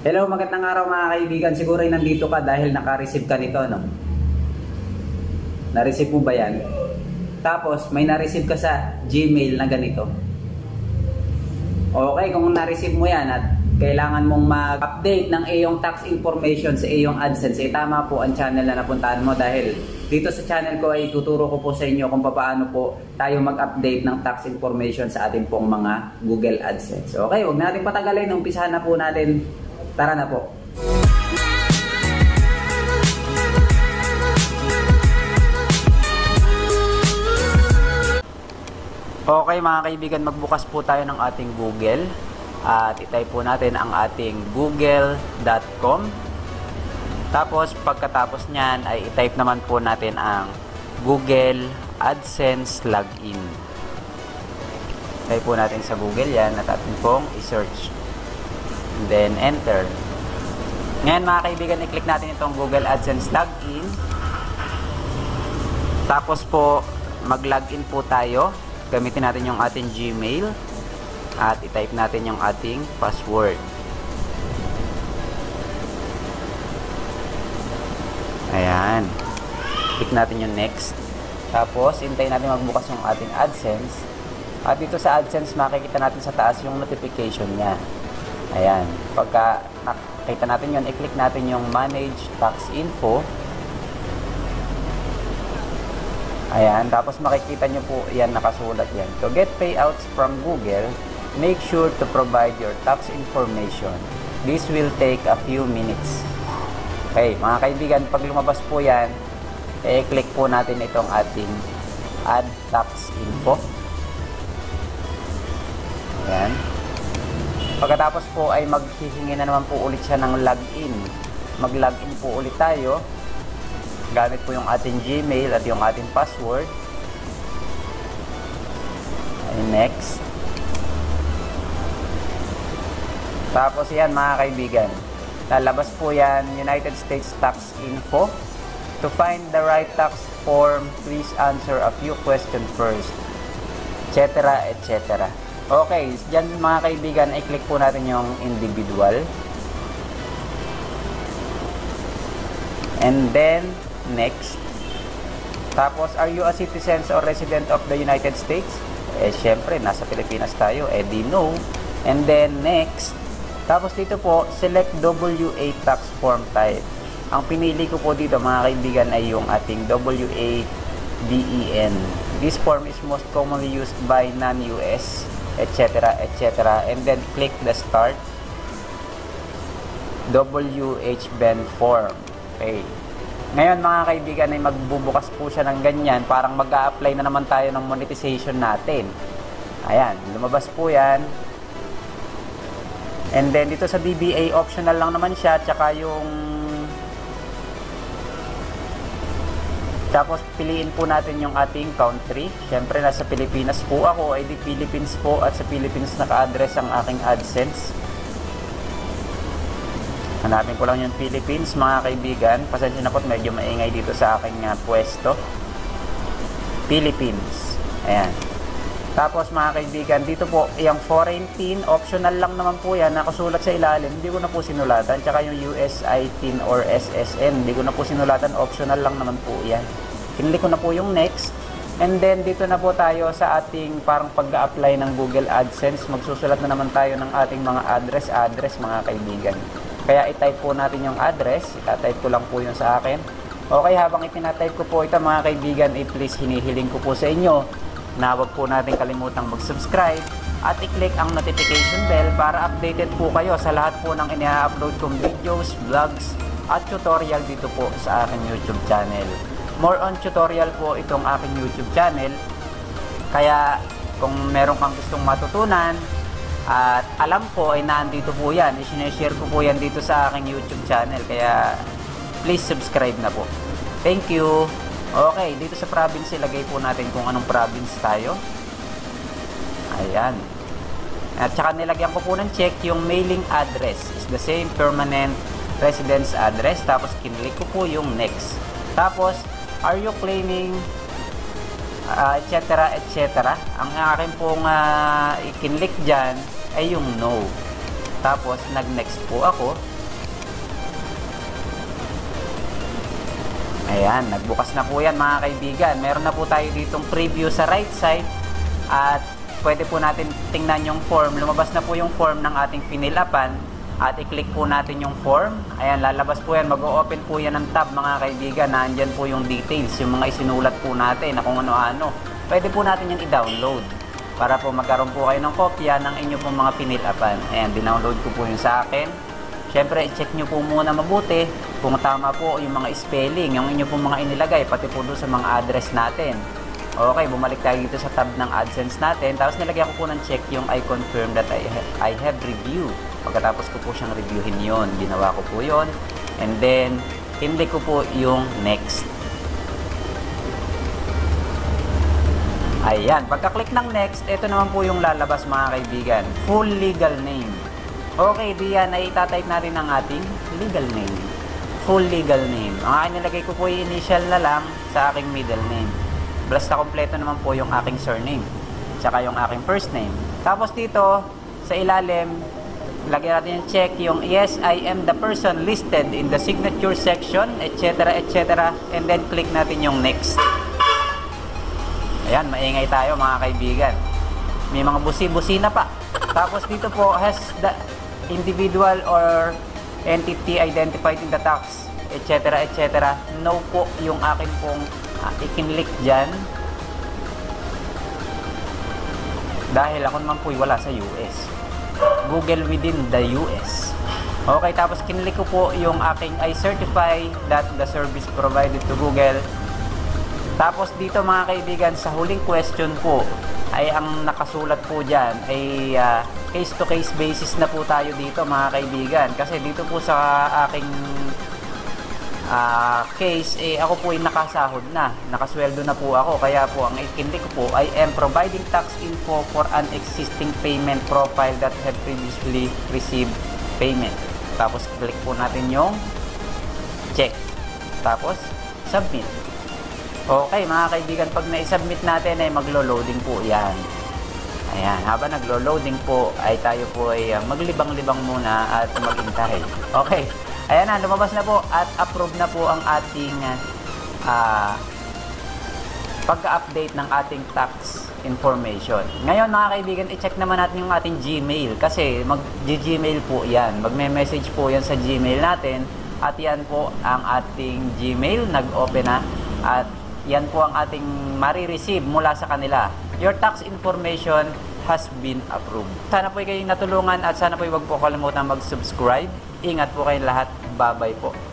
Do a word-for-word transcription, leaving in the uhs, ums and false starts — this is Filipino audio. Hello, magandang araw mga kaibigan. Siguro ay nandito ka dahil naka-receive ka nito, no? Na-receive mo ba yan? Tapos, may na-receive ka sa Gmail na ganito. Okay, kung na-receive mo yan at kailangan mong mag-update ng iyong tax information sa iyong AdSense, eh tama po ang channel na napuntahan mo dahil dito sa channel ko ay tuturo ko po sa inyo kung paano po tayo mag-update ng tax information sa ating pong mga Google AdSense. Okay, huwag natin patagalin. Umpisahan na po natin. Tara na po. Okay mga kaibigan, magbukas po tayo ng ating Google at i-type po natin ang ating google dot com. Tapos pagkatapos nyan ay i-type naman po natin ang Google AdSense Login. I-type po natin sa Google yan at atin pong i-search. Then enter. Ngayon mga kaibigan, i-click natin itong Google AdSense Login. Tapos po mag-login po tayo. Gamitin natin yung ating Gmail at i-type natin yung ating password. Ayan. Click natin yung next. Tapos hintayin natin magbukas yung ating AdSense. At dito sa AdSense makikita natin sa taas yung notification niya. Ayan, pagka nakita natin yun, i-click natin yung Manage Tax Info. Ayan, tapos makikita nyo po, yan, nakasulat yan. To get payouts from Google, make sure to provide your tax information. This will take a few minutes. Okay, mga kaibigan, pag lumabas po yan, i-click po natin itong ating Add Tax Info. Ayan. Pagkatapos po ay maghihingi na naman po ulit siya ng login. Mag-login po ulit tayo. Gamit po yung ating Gmail at yung ating password. Ay, next. Tapos yan mga kaibigan. Lalabas po yan, United States Tax Info. To find the right tax form, please answer a few questions first. Etc. Etc. Okay, dyan mga kaibigan, i-click po natin yung individual. And then, next. Tapos, are you a citizen or resident of the United States? Eh, syempre, nasa Pilipinas tayo. Eh, di no. And then, next. Tapos dito po, select W eight tax form type. Ang pinili ko po dito mga kaibigan ay yung ating W eight B E N. This form is most commonly used by non-U S etc. etc. And then click the start W H B E N form. Okay, ngayon mga kaibigan ay magbubukas po siya ng ganyan, parang mag-a-apply na naman tayo ng monetization natin. Ayan, lumabas po yan. And then dito sa D B A optional lang naman siya, tsaka yung tapos piliin po natin yung ating country. Siyempre nasa Pilipinas po ako, ay di Philippines po at sa Philippines naka-address ang aking AdSense. Hanapin ko lang yung Philippines mga kaibigan. Pasensya na po at medyo maingay dito sa aking uh, pwesto. Philippines. Ayan. Tapos mga kaibigan, dito po yung foreign tin, optional lang naman po yan, nakasulat sa ilalim, hindi ko na po sinulatan. Tsaka yung U S I T I N or S S N, hindi ko na po sinulatan, optional lang naman po yan. Kinlik ko na po yung next. And then dito na po tayo sa ating parang pag-a-apply ng Google AdSense. Magsusulat na naman tayo ng ating mga address address mga kaibigan. Kaya i-type po natin yung address. Ita-type ko lang po yun sa akin. Okay, habang ipinatype ko po ito mga kaibigan, eh, please hinihiling ko po sa inyo na huwag po natin kalimutang mag-subscribe at i-click ang notification bell para updated po kayo sa lahat po ng ina-upload kong videos, vlogs at tutorial dito po sa aking YouTube channel. More on tutorial po itong aking YouTube channel, kaya kung meron kang gustong matutunan at alam po ay nandito po yan, i-share ko po yan dito sa aking YouTube channel, kaya please subscribe na po. Thank you! Okay, dito sa province, ilagay po natin kung anong province tayo. Ayan. At saka nilagyan ko po ng check yung mailing address is the same permanent residence address. Tapos kinlik ko po yung next. Tapos, are you claiming uh, et cetera et cetera. Ang akin pong uh, ikinlik dyan ay yung no. Tapos, nag-next po ako. Ayan, nagbukas na po yan mga kaibigan. Meron na po tayo ditong preview sa right side. At pwede po natin tingnan yung form. Lumabas na po yung form ng ating pinilapan. At i-click po natin yung form. Ayan, lalabas po yan. Mag-o-open po yan ng tab mga kaibigan. Nandyan po yung details, yung mga isinulat po natin na kung ano-ano. Pwede po natin yan i-download. Para po magkaroon po kayo ng kopya ng inyo pong mga pinilapan. Ayan, dinownload ko po yung sa akin. Siyempre, i-check nyo po muna mabuti kung tama po yung mga spelling, yung inyo pong mga inilagay, pati po doon sa mga address natin. Okay, bumalik tayo dito sa tab ng AdSense natin. Tapos nilagyan ko po ng check yung I confirm that I have, I have review. Pagkatapos ko po siyang reviewin yon, ginawa ko po yon. And then, hindi ko po yung next. Ayan, pagka-click ng next, ito naman po yung lalabas mga kaibigan. Full legal name. Okay, diyan ay itatype natin ang ating legal name. Full legal name. Ang akin nilagay ko po yung initial na lang sa aking middle name. Basta kompleto naman po yung aking surname. Tsaka yung aking first name. Tapos dito, sa ilalim, lagyan natin yung check yung yes, I am the person listed in the signature section, et cetera et cetera. And then click natin yung next. Ayan, maingay tayo mga kaibigan. May mga busi-busi na pa. Tapos dito po, has the individual or entity identified in the tax, et cetera et cetera. No po yung akin pong ah, ikinlik dyan. Dahil ako naman po'y wala sa U S. Google within the U S. Okay, tapos kinlik ko po yung aking I certify that the service provided to Google. Tapos dito mga kaibigan, sa huling question po, ay ang nakasulat po dyan ay uh, case-to-case basis na po tayo dito mga kaibigan. Kasi dito po sa aking uh, case, eh, ako po ay nakasahod na, nakasweldo na po ako. Kaya po ang ikindik ko po, I am providing tax info for an existing payment profile that had previously received payment. Tapos click po natin yung check. Tapos submit. Okay mga kaibigan, pag na-submit natin ay maglo-loading po yan. Ayan, habang naglo-loading po ay tayo po ay maglibang-libang muna at maghintay. Okay, ayan na, lumabas na po at approve na po ang ating uh, pagka-update ng ating tax information. Ngayon mga kaibigan, i-check naman natin yung ating Gmail kasi mag-Gmail po yan. Magme-message po yan sa Gmail natin at yan po ang ating Gmail, nag-open na at yan po ang ating marireceive mula sa kanila. Your tax information has been approved. Sana po kayong natulungan at sana po huwag po kalimutan mag-subscribe. Ingat po kayong lahat. Bye-bye po.